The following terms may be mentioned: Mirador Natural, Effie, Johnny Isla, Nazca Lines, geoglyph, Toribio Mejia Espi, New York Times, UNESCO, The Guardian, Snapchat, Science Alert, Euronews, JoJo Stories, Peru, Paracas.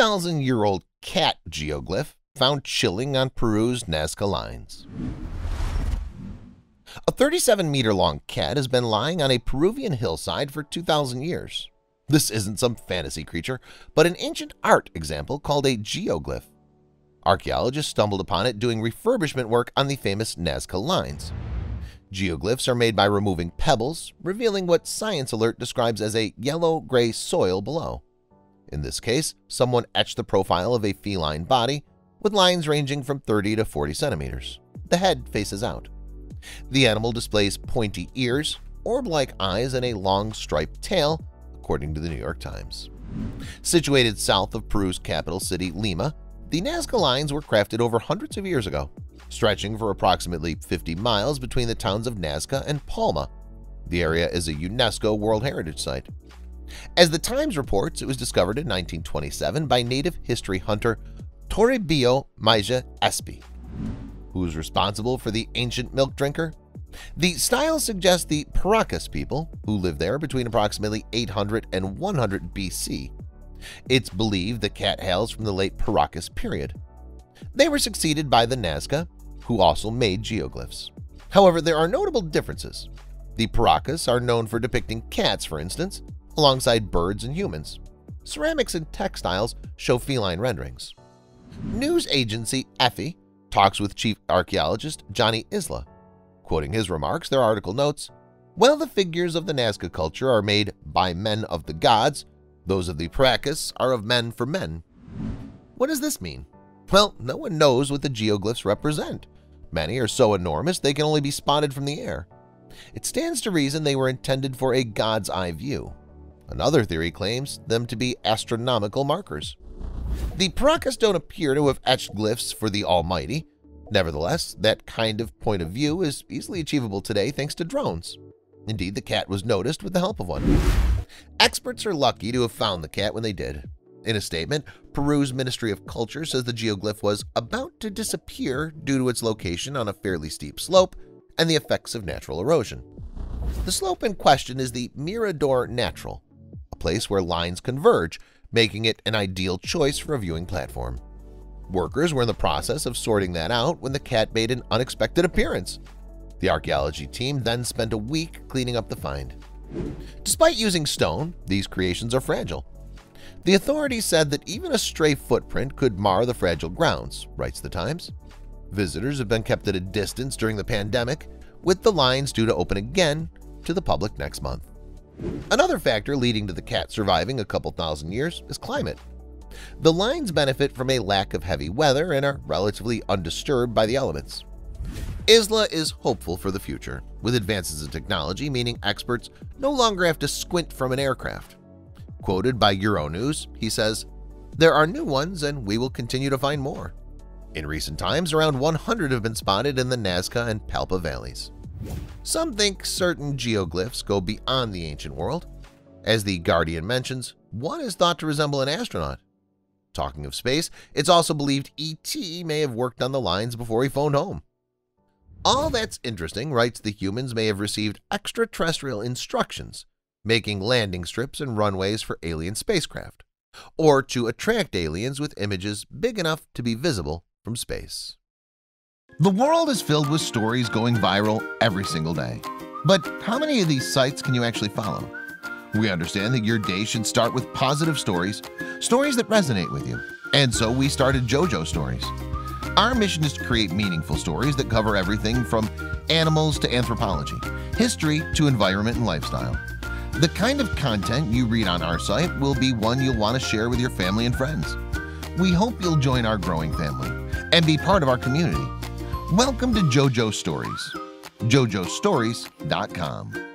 2,000-year-old cat geoglyph found chilling on Peru's Nazca Lines. A 37-meter-long cat has been lying on a Peruvian hillside for 2,000 years. This isn't some fantasy creature, but an ancient art example called a geoglyph. Archaeologists stumbled upon it doing refurbishment work on the famous Nazca Lines. Geoglyphs are made by removing pebbles, revealing what Science Alert describes as a yellow-gray soil below. In this case, someone etched the profile of a feline body, with lines ranging from 30 to 40 centimeters. The head faces out. The animal displays pointy ears, orb-like eyes, and a long striped tail, according to the New York Times. Situated south of Peru's capital city, Lima, the Nazca Lines were crafted over hundreds of years ago, stretching for approximately 50 miles between the towns of Nazca and Palma. The area is a UNESCO World Heritage Site. As the Times reports, it was discovered in 1927 by native history hunter Toribio Mejia Espi, who is responsible for the ancient milk drinker. The style suggests the Paracas people, who lived there between approximately 800 and 100 BC. It's believed the cat hails from the late Paracas period. They were succeeded by the Nazca, who also made geoglyphs. However, there are notable differences. The Paracas are known for depicting cats, for instance, alongside birds and humans. Ceramics and textiles show feline renderings. News agency Effie talks with chief archaeologist Johnny Isla. Quoting his remarks, their article notes, "While the figures of the Nazca culture are made by men of the gods, those of the Paracas are of men for men." What does this mean? Well, no one knows what the geoglyphs represent. Many are so enormous they can only be spotted from the air. It stands to reason they were intended for a god's eye view. Another theory claims them to be astronomical markers. The Paracas don't appear to have etched glyphs for the Almighty. Nevertheless, that kind of point of view is easily achievable today thanks to drones. Indeed, the cat was noticed with the help of one. Experts are lucky to have found the cat when they did. In a statement, Peru's Ministry of Culture says the geoglyph was about to disappear due to its location on a fairly steep slope and the effects of natural erosion. The slope in question is the Mirador Natural, a place where lines converge, making it an ideal choice for a viewing platform. Workers were in the process of sorting that out when the cat made an unexpected appearance. The archaeology team then spent a week cleaning up the find. Despite using stone, these creations are fragile. The authorities said that even a stray footprint could mar the fragile grounds, writes the Times. Visitors have been kept at a distance during the pandemic, with the lines due to open again to the public next month. Another factor leading to the cat surviving a couple thousand years is climate. The lines benefit from a lack of heavy weather and are relatively undisturbed by the elements. Isla is hopeful for the future, with advances in technology meaning experts no longer have to squint from an aircraft. Quoted by Euronews, he says, "There are new ones and we will continue to find more." In recent times, around 100 have been spotted in the Nazca and Palma valleys. Some think certain geoglyphs go beyond the ancient world. As The Guardian mentions, one is thought to resemble an astronaut. Talking of space, it's also believed E.T. may have worked on the lines before he phoned home. All that's interesting, writes, the humans may have received extraterrestrial instructions, making landing strips and runways for alien spacecraft, or to attract aliens with images big enough to be visible from space. The world is filled with stories going viral every single day. But how many of these sites can you actually follow? We understand that your day should start with positive stories, stories that resonate with you. And so we started JoJo Stories. Our mission is to create meaningful stories that cover everything from animals to anthropology, history to environment and lifestyle. The kind of content you read on our site will be one you'll want to share with your family and friends. We hope you'll join our growing family and be part of our community. Welcome to JoJo Stories, JoJoStories.com.